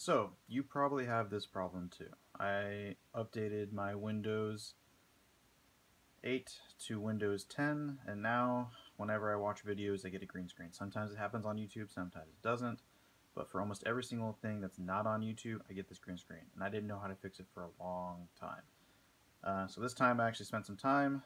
So, you probably have this problem too. I updated my Windows 8 to Windows 10, and now whenever I watch videos I get a green screen. Sometimes it happens on YouTube, sometimes it doesn't, but for almost every single thing that's not on YouTube I get this green screen, and I didn't know how to fix it for a long time. So this time I actually spent some time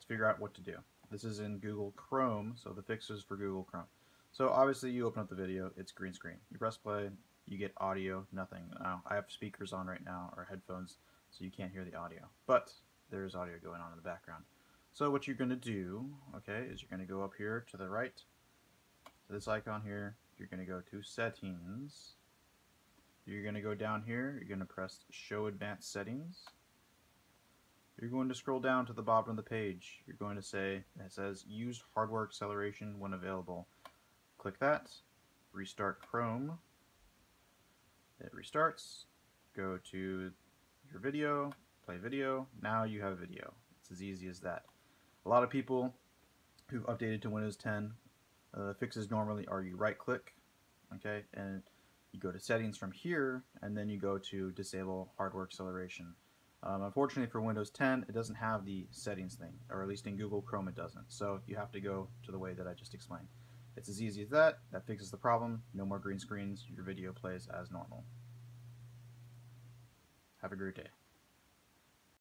to figure out what to do. This is in Google Chrome, so the fix is for Google Chrome. So obviously you open up the video, it's green screen. You press play, you get audio, nothing. Now, I have speakers on right now, or headphones, so you can't hear the audio. But there's audio going on in the background. So what you're going to do, okay, is you're going to go up here to the right, to this icon here. You're going to go to Settings. You're going to go down here. You're going to press Show Advanced Settings. You're going to scroll down to the bottom of the page. You're going to say, it says Use Hardware Acceleration when available. Click that, restart Chrome, it restarts, go to your video, play video, now you have a video. It's as easy as that. A lot of people who've updated to Windows 10, fixes normally are you right click, okay, and you go to settings from here, and then you go to disable hardware acceleration. Unfortunately for Windows 10, it doesn't have the settings thing, or at least in Google Chrome it doesn't, so you have to go to the way that I just explained. It's as easy as that. That fixes the problem. No more green screens. Your video plays as normal. Have a great day.